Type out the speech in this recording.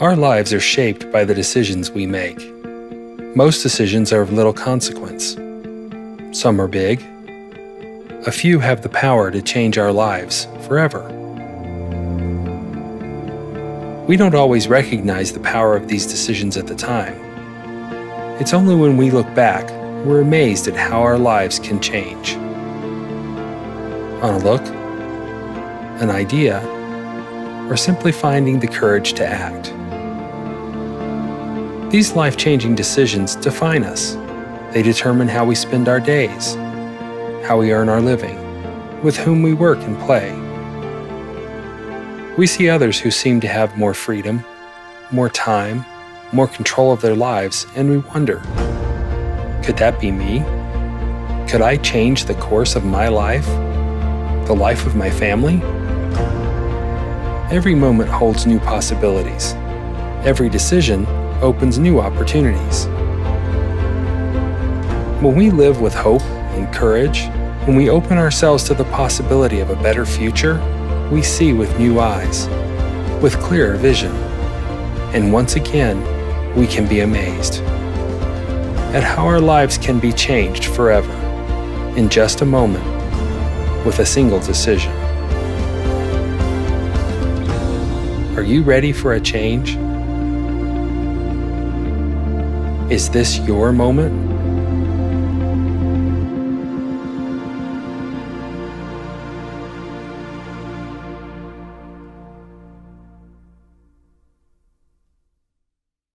Our lives are shaped by the decisions we make. Most decisions are of little consequence. Some are big. A few have the power to change our lives forever. We don't always recognize the power of these decisions at the time. It's only when we look back, we're amazed at how our lives can change. On a look, an idea, or simply finding the courage to act. These life-changing decisions define us. They determine how we spend our days, how we earn our living, with whom we work and play. We see others who seem to have more freedom, more time, more control of their lives, and we wonder, could that be me? Could I change the course of my life, the life of my family? Every moment holds new possibilities. Every decision opens new opportunities. When we live with hope and courage, when we open ourselves to the possibility of a better future, we see with new eyes, with clearer vision, and once again, we can be amazed at how our lives can be changed forever, in just a moment, with a single decision. Are you ready for a change? Is this your moment?